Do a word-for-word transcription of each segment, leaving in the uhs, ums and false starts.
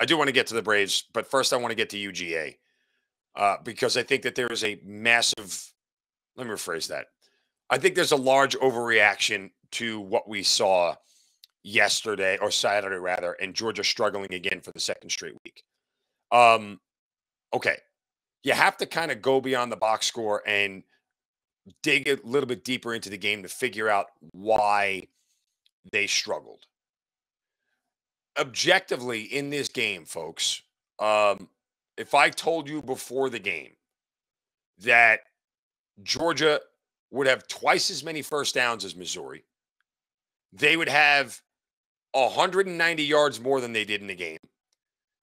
I do want to get to the Braves, but first I want to get to U G A uh, because I think that there is a massive, let me rephrase that. I think there's a large overreaction to what we saw yesterday or Saturday rather, and Georgia struggling again for the second straight week. Um, okay. You have to kind of go beyond the box score and dig a little bit deeper into the game to figure out why they struggled. Objectively, in this game, folks, um, if I told you before the game that Georgia would have twice as many first downs as Missouri, they would have one hundred ninety yards more than they did in the game,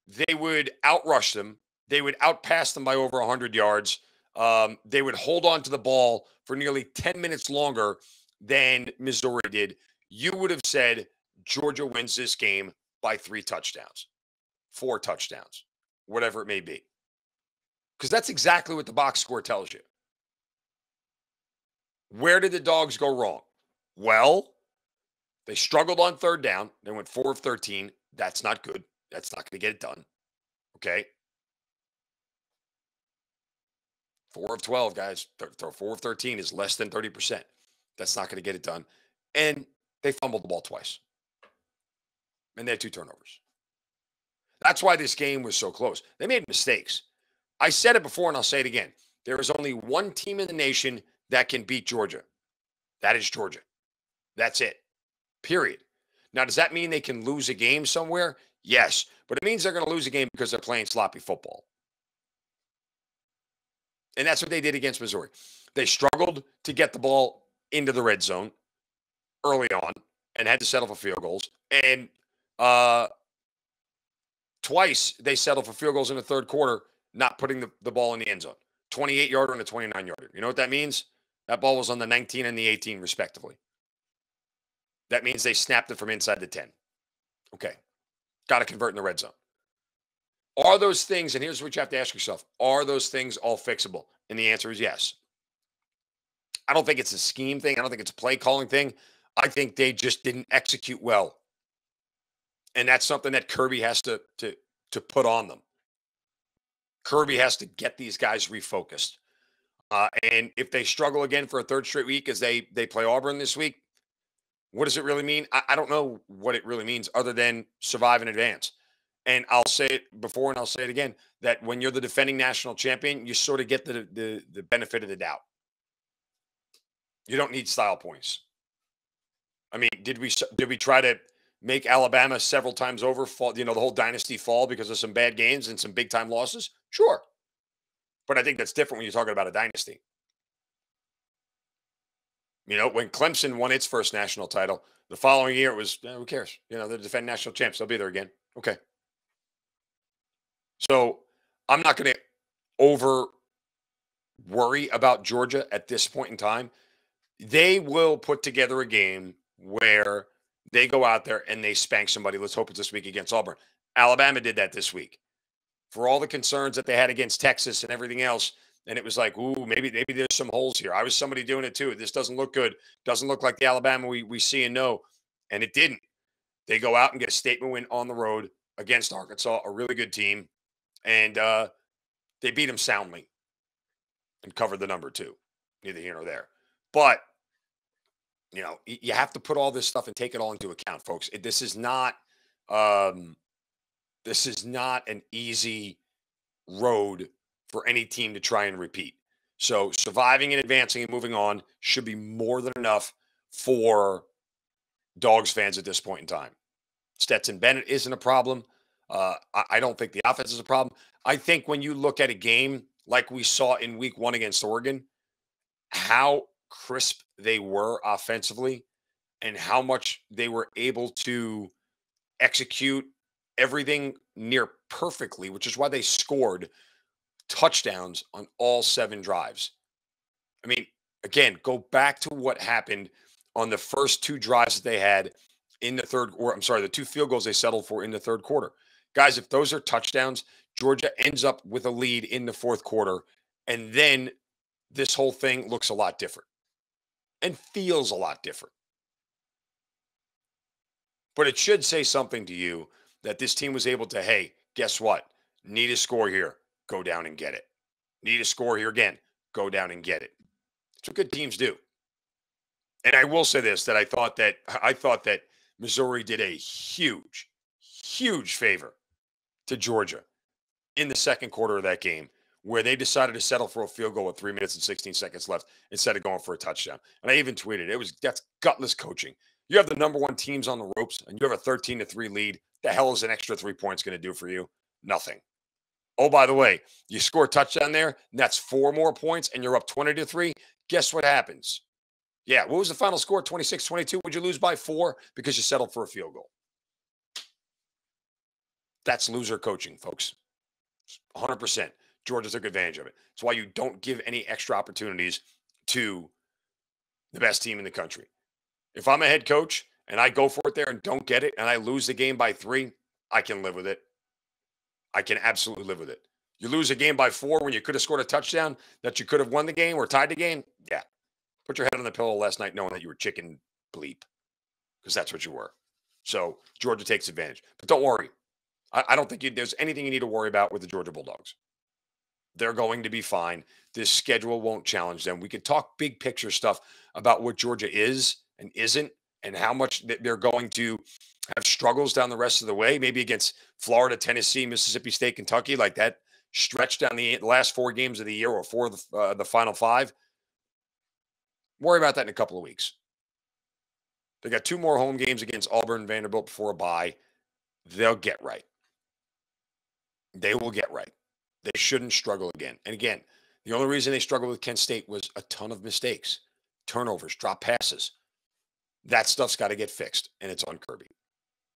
they would outrush them, they would outpass them by over one hundred yards, um, they would hold on to the ball for nearly ten minutes longer than Missouri did, you would have said Georgia wins this game by three touchdowns, four touchdowns, whatever it may be. Because that's exactly what the box score tells you. Where did the Dogs go wrong? Well, they struggled on third down. They went four of thirteen. That's not good. That's not going to get it done. Okay? four of twelve, guys. four of thirteen is less than thirty percent. That's not going to get it done. And they fumbled the ball twice. And they had two turnovers. That's why this game was so close. They made mistakes. I said it before, and I'll say it again. There is only one team in the nation that can beat Georgia. That is Georgia. That's it. Period. Now, does that mean they can lose a game somewhere? Yes. But it means they're going to lose a game because they're playing sloppy football. And that's what they did against Missouri. They struggled to get the ball into the red zone early on and had to settle for field goals. And Uh, twice they settled for field goals in the third quarter, not putting the, the ball in the end zone. twenty-eight yarder and a twenty-nine yarder. You know what that means? That ball was on the nineteen and the eighteen, respectively. That means they snapped it from inside the ten. Okay. Got to convert in the red zone. Are those things, and here's what you have to ask yourself, are those things all fixable? And the answer is yes. I don't think it's a scheme thing. I don't think it's a play calling thing. I think they just didn't execute well. And that's something that Kirby has to, to, to put on them. Kirby has to get these guys refocused. Uh, and if they struggle again for a third straight week as they, they play Auburn this week, what does it really mean? I, I don't know what it really means other than survive and advance. And I'll say it before and I'll say it again, that when you're the defending national champion, you sort of get the, the, the benefit of the doubt. You don't need style points. I mean, did we, did we try to make Alabama several times over, fall, you know, the whole dynasty fall because of some bad games and some big-time losses? Sure. But I think that's different when you're talking about a dynasty. You know, when Clemson won its first national title, the following year it was, eh, who cares? You know, they're defending national champs. They'll be there again. Okay. So I'm not going to over-worry about Georgia at this point in time. They will put together a game where – they go out there and they spank somebody. Let's hope it's this week against Auburn. Alabama did that this week. For all the concerns that they had against Texas and everything else, and it was like, ooh, maybe maybe there's some holes here. I was somebody doing it too. This doesn't look good. Doesn't look like the Alabama we, we see and know. And it didn't. They go out and get a statement win on the road against Arkansas, a really good team. And uh, they beat them soundly and covered the number too. Neither here nor there. But you know, you have to put all this stuff and take it all into account, folks. It, this is not, um, this is not an easy road for any team to try and repeat. So surviving and advancing and moving on should be more than enough for Dogs fans at this point in time. Stetson Bennett isn't a problem. Uh, I, I don't think the offense is a problem. I think when you look at a game like we saw in week one against Oregon, how crisp they were offensively and how much they were able to execute everything near perfectly, which is why they scored touchdowns on all seven drives. I mean, again, go back to what happened on the first two drives that they had in the third, or I'm sorry, the two field goals they settled for in the third quarter. Guys, if those are touchdowns, Georgia ends up with a lead in the fourth quarter, and then this whole thing looks a lot different and feels a lot different. But it should say something to you that this team was able to, hey, guess what? Need a score here. Go down and get it. Need a score here again. Go down and get it. That's what good teams do. And I will say this, that I thought that I thought that Missouri did a huge, huge favor to Georgia in the second quarter of that game, where they decided to settle for a field goal with three minutes and sixteen seconds left instead of going for a touchdown. And I even tweeted, it was that's gutless coaching. You have the number one teams on the ropes, and you have a thirteen to three lead. The hell is an extra three points going to do for you? Nothing. Oh, by the way, you score a touchdown there, and that's four more points, and you're up twenty to three. Guess what happens? Yeah, what was the final score? twenty-six twenty-two. Would you lose by four because you settled for a field goal? That's loser coaching, folks. one hundred percent. Georgia took advantage of it. That's why you don't give any extra opportunities to the best team in the country. If I'm a head coach and I go for it there and don't get it and I lose the game by three, I can live with it. I can absolutely live with it. You lose a game by four when you could have scored a touchdown, that you could have won the game or tied the game, yeah. Put your head on the pillow last night knowing that you were chicken bleep, because that's what you were. So Georgia takes advantage. But don't worry. I, I don't think you, there's anything you need to worry about with the Georgia Bulldogs. They're going to be fine. This schedule won't challenge them. We could talk big picture stuff about what Georgia is and isn't and how much they're going to have struggles down the rest of the way, maybe against Florida, Tennessee, Mississippi State, Kentucky, like that stretch down the last four games of the year or four of the, uh, the final five. Worry about that in a couple of weeks. They got two more home games against Auburn and Vanderbilt before a bye. They'll get right. They will get right. They shouldn't struggle again. And again, the only reason they struggled with Kent State was a ton of mistakes, turnovers, drop passes. That stuff's got to get fixed, and it's on Kirby.